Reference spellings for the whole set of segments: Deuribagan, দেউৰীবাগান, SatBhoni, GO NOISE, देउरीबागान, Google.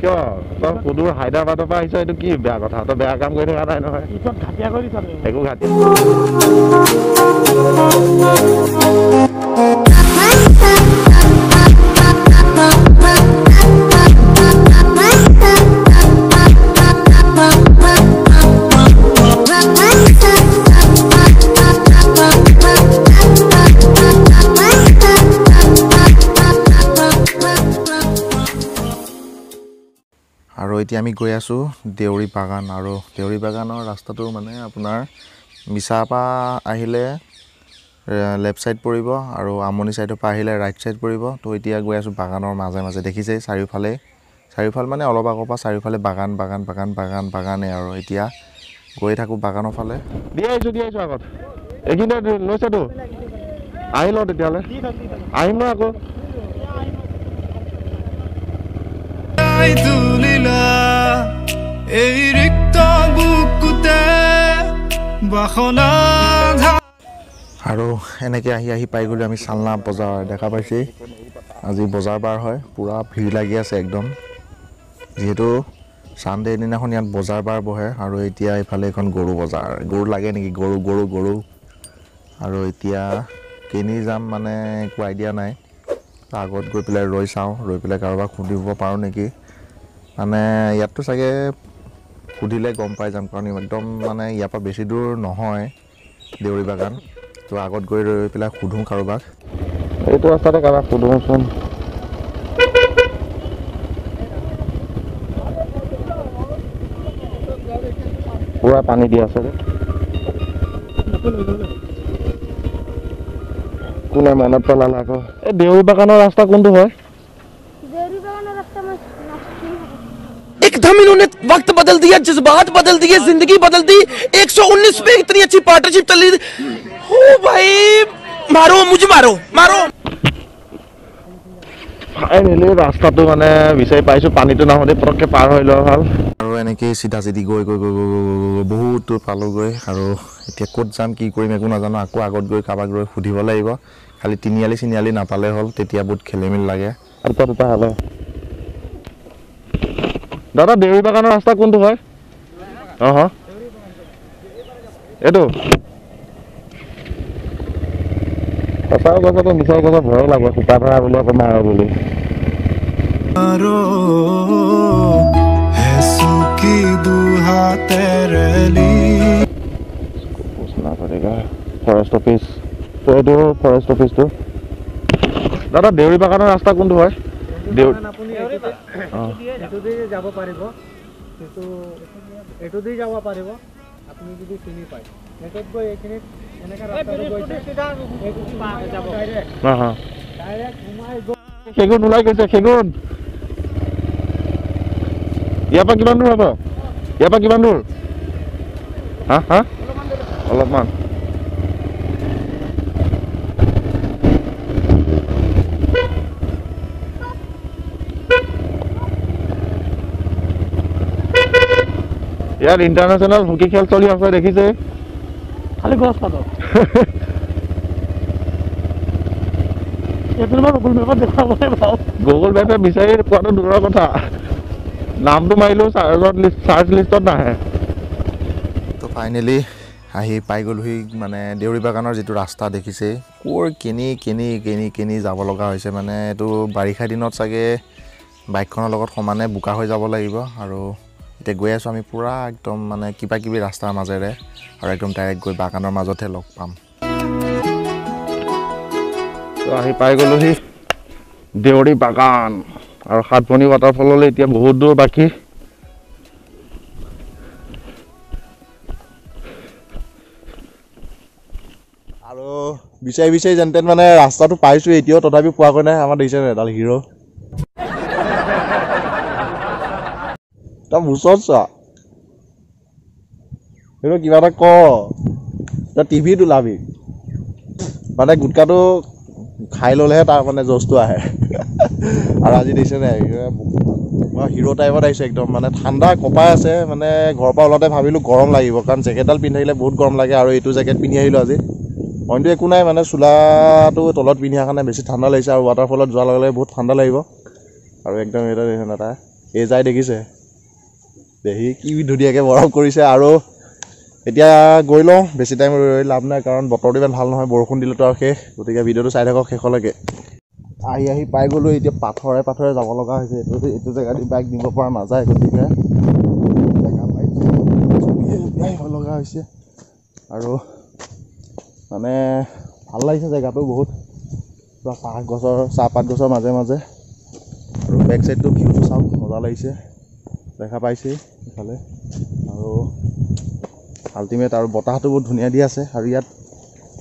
क्या तोदूर हैदराबाद पर आइस एतो की बेया कथा तो बेया काम करि थाका नय इतत घाटिया करि चले एको এতিয়া আমি গৈ আছো দেউৰীবাগান আৰু দেউৰীবাগানৰ ৰাস্তাটো মানে আপোনাৰ মিছাপা আহিলে লেফট সাইড পৰিব আৰু আমনি সাইডৰ পৰা আহিলে ৰাইট সাইড পৰিব তো এতিয়া গৈ আছো বাগানৰ মাজে মাজে দেখিছে চাৰিওফাল মানে অলপ আগৰ পৰা চাৰিওফালে বাগান বাগান বাগান বাগান বাগানে আৰু এতিয়া গৈ থাকো বাগানৰ ফালে দি আছো আগত এগিনা লৈছা তো আহিলো তেতিয়ালে আহিম না আকৌ पाई सालना बजार देखा पासी आज बजार बार है पूरा भीड़ लगी एकदम जीतु सानडे दिना बजार बार बहे और इतना इफाले गरु बजार गरु लगे निकी गरु गरु गरु और इतना कहीं जा मानने एक आइडिया ना आगत गई पे रही चाँव रही पे कारबार खुद पारो निकी माने इतना सगे खुदिले गम पाई जाम कारण एकदम माने इयापा बेसी दूर नहय देउरीबागान तो आगत गई रही पे खुदूँ कारबार ये तो रास्ता कारबार खुदूँसुन पूरा पानी दिया कोने मना पलाला को ए देउरीबागानर रास्ता कोनदो होय देउरीबागानर रास्ता में एकदम इन्होंने वक्त बदल दिया जज्बात बदल दिए जिंदगी बदल दी 119 पे इतनी अच्छी पार्टनरशिप चली हो भाई मारो मुझे मारो फाइनली रास्ता तो माने विषय पाइसु पानी तो ना होदे परके पार होइलो हाल आरो एनेके सीधा सीधी गय गय गय बहुत पालो गय आरो एते कोट जाम की करिम एकु ना जानो आको आगत गय काबाक गय खुदिब लागिबो खाली तिनियाली सिनियाली ना पाले होल तेतिया बहुत खेलेमिल लागे आरो तोता हाल दादा देउरीबागान रास्ता कौन तो है दादा देउरीबागान रास्ता कौन तो है अलमान यार इंटरनेशनल हॉकी खेल चली आसे देखि से खाली गस पातो एतुल मा गूगल मैप देखा बोले बाऊ गूगल मैप पे बिचारे कोनो दूर कथा नाम तो माइलो सर्च लिस्ट ना है तो फाइनली आही पाई गल हुई माने देउरीबागानर जेतु रास्ता देखि से कोर केनी केनी केनी केनी जाब लगा होइसे माने एतु बारिखा दिनत सागे बाइकखনৰ লগত সমানে বুকা হৈ যাব লাগিব আৰু इतना गई आसो आम पूरा एकदम मानने क्या कभी रास्तार मजेरे और एकदम डायरेक्ट गई बागानर मजते लग पाम तो पाई गलि देउरीबागान और सातभनी वाटरफल इतना बहुत दूर बाकी और विचार विचार जेनतेन मानने रास्ता तो पासी एट तथा पाक ना आम देखिए एडाल हिरो तब मुसोसा हेलो किवारा को त टीवी दुलाबी माने गुटका तो खाइ लले तार माने जोस्तु आहे आरो আজি দিছে না मा হিরো টাইপৰ আইছে একদম মানে ঠান্ডা কপাই আছে মানে ঘৰ পা ওলাতে ভাবিলো গৰম লাগিব কাৰণ জ্যাকেটডাল পিন্ধাইলে বহুত গৰম লাগে আৰু এইটো জ্যাকেট পিন্ধি আহিলো আজি অইনটো একো নাই মানে চুলাটো তলত পিন্ধা কাৰণে বেছি ঠান্ডা লাগিছে আৰু ৱাটাৰফলত যোৱাৰ লগে লগে বহুত ঠান্ডা লাগিব আৰু একদম এটা দেখনা তা ए जाए देखिसे देही कि धुनियाके बरफ करिसे आरो एटा गय ल बेसी टाइम रय लाभ ना कारण बटर इमान ভাল নহয় बरखुन दिले तो शेष गतिके भिडिओটো চাই থাকক শেষলৈকে আহি আহি পাই গলো এতিয়া পাথৰে পাথৰে যাব লগা হৈছে এটো জায়গাটি বাইক দিব পৰা না যায় গতিকে দেখা পাই যাব লগা হৈছে আৰু মানে ভাল লাগিছে জায়গাটো বহুত পুরা চাহ পাত গছৰ মাজে মাজে আৰু বেক সাইড তো ভিউটো চাও মজা লাগিছে দেখা পাইছে ইফালে আৰু আল্টিমেট আৰু বতাহটো বহুত ধুনিয়া দি আছে আৰু ইয়াত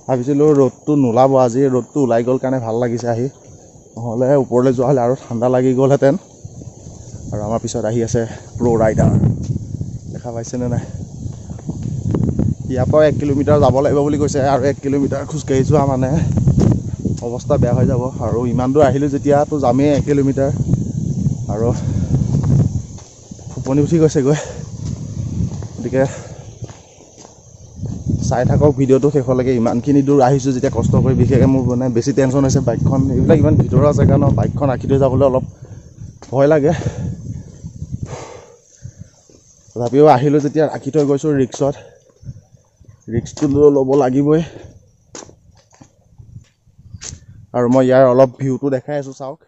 ভাবিছিলো ৰ'দটো নোলাব আজি ৰ'দটো ওলাই গল কাৰণে ভাল লাগিছে আহি নহলে ওপৰলৈ যোৱা হলে আৰু ঠাণ্ডা লাগি গল হেতেন আৰু আমাৰ পিছত আহি আছে প্ৰ ৰাইডাৰ দেখা পাইছে নে নাই ইয়াৰ পৰা 1 কিলোমিটাৰ যাব লাগিব বুলি কৈছে আৰু 1 কিলোমিটাৰ খোজকাঢ়ি যোৱা মানে অৱস্থা বেয়া হৈ যাব আৰু ইমান দূৰ আহিলো যেতিয়া তো যামে 1 কিলোমিটাৰ আৰু फुपनी उठी गई गए गए चाय थक भिडिओ तो शेषलेंगे इमानखिनि दूर आया कष्ट विशेष मोर मैंने बेसि टेंशन से बाइक इन भरा जैगा न बाइक राखी थी जाबले अलग भय लगे तथापि राखी थी गई रिक्सत रिक्स तो लब लगे और मैं यार अलग भिउ तो देखा चावक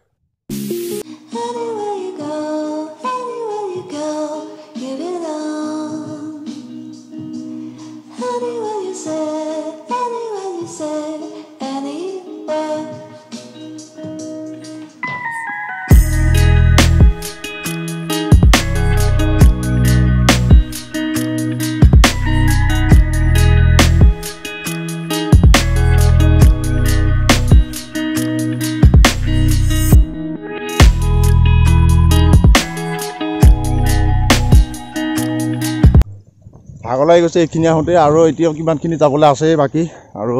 ভাগলাই গেছে এইখিনি আহতে আৰু এতিয়া কিমানখিনি যাবলৈ আছে বাকি আৰু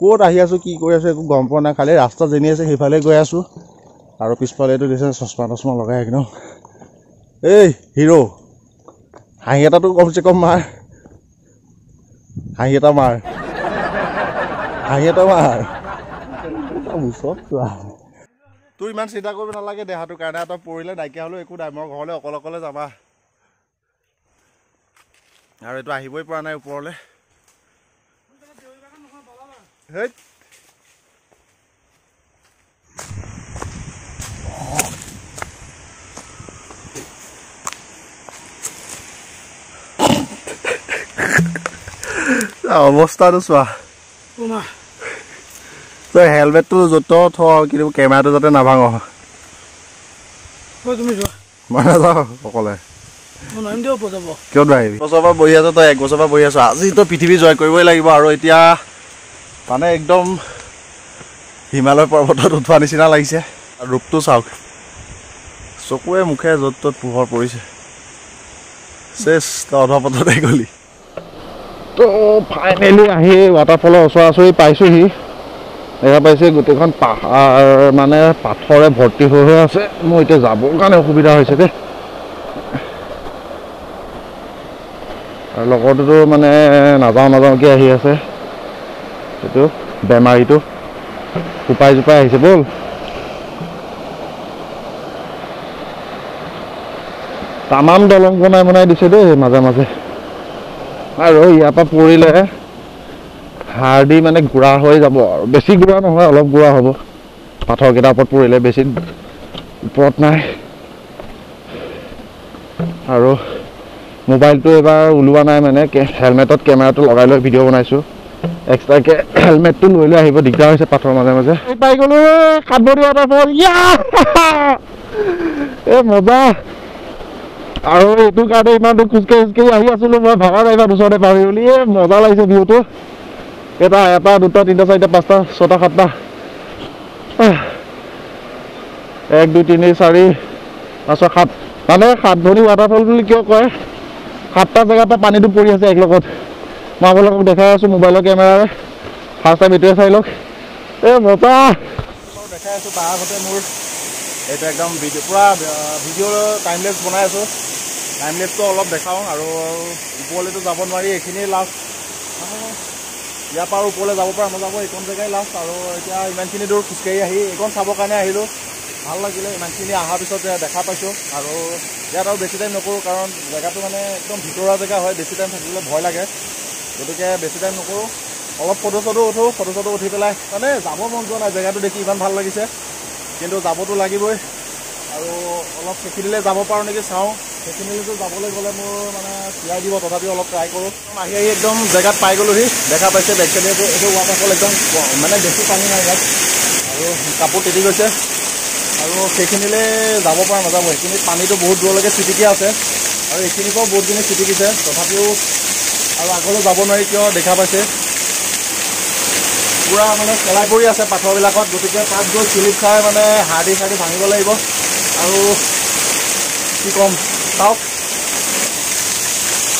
কোট আহি আছো কি কৰি আছো গম পোৱা নাই খালি ৰাস্তা জেনি আছে হেফালে গৈ আছো আৰু পিছফালে এটো দিছে চশমা লগাই একদম এই হিৰো হাই এটা তো কমছে কম মার হাই এটা মার বুঝছ তো ইমান চিন্তা কৰিব নালাগে দেহাটো কাৰণে এটা পৰিলে নাইকিয়া হলো একো ডামৰ ঘৰলৈ অকলকলে যাবা और ये आबई पर ना ऊपर अवस्था तो चुना तक हेलमेट तो जो थो केमेरा तो जो नाभांग मैं ना क्यों बसर बहि आस तक एक बसर बहि आस आज तो पृथ्वी जय लगे और मानने एकदम हिमालय पर्वत उठा निचि लगे रूप तो चाव चकुए मुखे जो तक पोहर पड़े शेष अधपथते गलि तो फाइनेलि वाटारफल ओचराचरी पासी देखा पासी गोटेखन पहाड़ मानने पाथरे भर्ती मैं इतना जब असुविधा दे লগৰটো মানে নাজাও কি আহি আছে এটো বেমাৰিটো উপায় আহিছে বল तमाम দলং বনাই দিছে দে মাজে মাজে আৰু ইয়াপা পৰিলে হাড়ি মানে গুড়া হৈ যাব আৰু বেছি গুড়া নহয় অলপ গুড়া হ'ব পাথৰ কেটা ওপৰত পৰিলে বেছি ওপৰত নাই আৰু मोबाइल तो एबार उलवा ना मैंने हेलमेट केमेरा तो लगे भिडिओ बनाई एक्सट्रा के हेलमेट तो लगे दिगदार से पाथर माजे माजे पाई गलो सातभरी वाटरफल मजा और यू कारण इमान खोजकाड़ी मैं भाड़ा ना इतना ऊसरते पाई मजा लगे भिउ तो दो तीन चार पाँच छा सतटा 1 2 3 4 5 7 मानने सातभरी वाटरफल क्यों कह 7टा जैगार पानी तो पड़ आसे एक मैं आप देखा मोबाइल केमेरा फार्ष्ट टाइम ये चाई लग बता देखा तार मोर ये एकदम पूरा भिडिओ टाइमलेस बना टाइमलेस तो अलग देखाओं और ऊपर तो जब नी ये लास्ट यार ऊपर जा मजा एक जैगाई लास्ट और इतना इमानखिनि दूर खोजकाड़ी एक चार ভাল লাগিলে ইমানখিনি আহাৰ পিছত দেখা পাইছো আৰু ইয়াত আৰু বেছি টাইম নকৰো কাৰণ জায়গাটো মানে একদম ভিতৰুৱা জায়গা হয় বেছি টাইম থাকিলে ভয় লাগে গতিকে বেছি টাইম নকৰো অলপ ফটো চটো উঠি পেলাই মানে যাব মন যোৱা নাই জায়গাটো দেখি ইমান ভাল লাগিছে কিন্তু যাবটো লাগিবই আৰু অলপ খেকি দিলে যাব পাৰো নেকি চাও খেকি দিলে তো যাবলৈ গলে মোৰ মানে টিয়াই দিব তথাপি অলপ ট্রাই কৰো আহি একদম জায়গাত পাই গলোহি দেখা পাইছে বেকলে এটো ওয়াটারফল একদম মানে বেছি পানী নাই ইয়াত আৰু কাপোৰ টেটি গৈছে और सीखिले যাব পৰা নাযাব এই पानी तो बहुत दूरलैसे चिटिकी आसे और ये बहुत दिन चिटिकी से तथापि और आगे जब नी क्या देखा पासी पूरा मानने चेलाई पड़ी आसे पाथरबिल गति के तक गई चिलिप खाए मैं हाड़ी साड़ी भांग लगे और कि कम चाक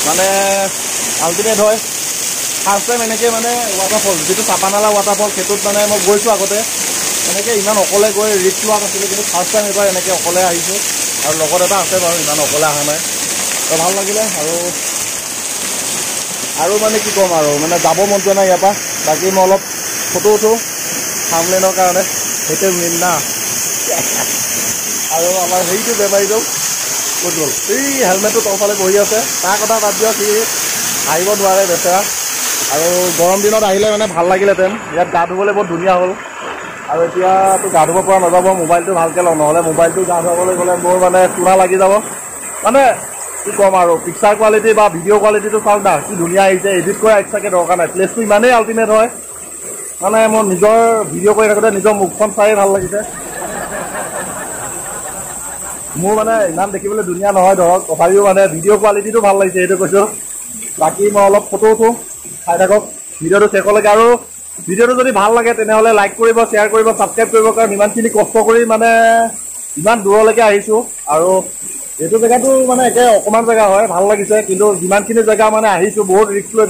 मानने आल्टिमेट है फार्ष्ट टाइम एने के मानने वाटारफल जी चापानाला वाटारफल खेत मैं मैं गई आगते एने इन अकले गई रिक्स ला ना कि फार्ष्ट टाइम एबार एने अकले और लगता आसे बार इन अकले अहा ना तो भल लगे और मानने कि कम और मैं जब मन जाना इपा बाकी मैं अलग फोटो उठो फार्मलैंडर कारण सीटे मिल ना और आम हेरी बेमारी कट गल हेलमेट तो तौफाले बहि आसे तार कथा बात दिया कि आगे नारे बेचेरा और गरम दिन आए मैंने भल लगिले इतना गा धुबले बहुत धुनिया हल और इतना तो गा धुब पर नजा मोबाइल तो भाक लो ना मोबाइल तो गा धुबले गले मोर मानने चूना लगी जा मानने कि कम और पिक्चार क्वालिटी भिडिओ क्वालिटी तो चाँव ना कि धुनिया एडिट कर एक्स्ट्रा के दरकार ना प्लेस तो इने आल्टिमेट है मानने मैं निजर भिडिओ करते निजर मुखन चाय भल लगे मोर मानने इमान देख धुनिया नए धरक तथापि मानने भिडिओ क्वालिटी तो भल लगे ये कैसा बाकी मैं अलग फोटो उठो खाई थक भिडिओ शेषलैसे और भिडिओ जो भल लगे लाइक शेयर कर सबसक्राइब कारण इमानखिनि कष्ट मानने इमान दूरलैसे और ये जैगा तो मानने एक अकमान जैगा है भल लगे कि जिमानखिनि जैगा मानने बहुत रिक्स लो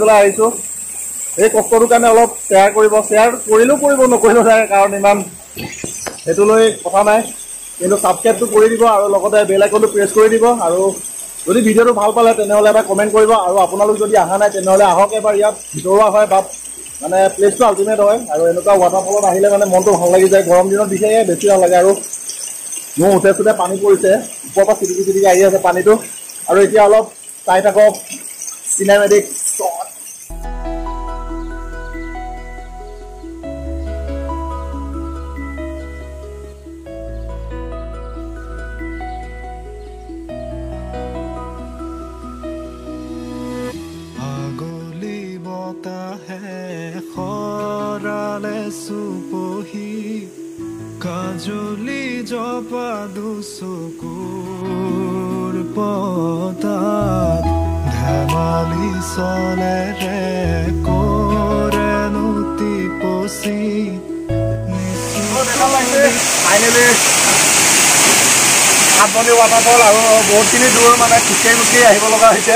पे कष्ट अलग शेयर कर नकलो जाए कारण इमान सो कथा ना कि सबसक्राइब तो कर बेल आइकन तो प्रेस कर दी और जो भिडिओ भल पाले कमेन्ट कर और अपने अहा ना आहक एबार इतना भरवा मानने प्लेस तो आल्टिमेट है और एने वाटारफल आने मैं मन तो भल लगे जाए गरम दिन विशेष बेसि भल लगे और मोर उठे चुटे पानी पड़े ऊपर चिटिकी चिटिकी आई आसे पानी तो और इतना अलग चाय थक सिनेमेटिक शॉट কাজলি জপা দুচকুৰ পতাত ধেমালি চলেৰে কৰে নুতি পচি ফাইনেলি SatBhoni ৱাটাৰফল আৰু বহুতখিনি দূৰ মানে খোজকাঢ়ি আহিব লগা হৈছে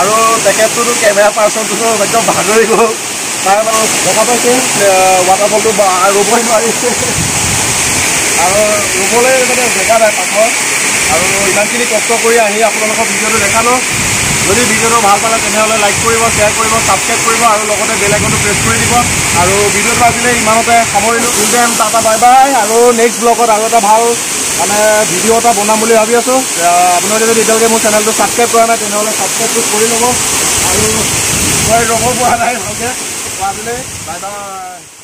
আৰু তেখেতটো কেমেৰা পাৰ্চনটো একদম ভাগৰি গ'ল তাৰ মানে দেখা পাইছে ৱাটাৰফলটো ৰ'বই নোৱাৰিছে और रोबले मैंने जैगा ना पाथर और इमानखिनि कष्ट भिडिओ देखालो जो भिडिओ भल पाले लाइक शेयर सबसक्राइब और बेल आइकन तो प्रेस कर दी और भिडिओ आज इमानते सामरिल टाटा बाय बाय और नेक्स्ट ब्लगत और एक भल मानने भिडिओ बनाम भाई आसो अपने जो इतना मोर चेनेल सबसक्राइब करा ना सबसक्राइब कर लो और मैं रहा ना भाई भाई बाय बाय।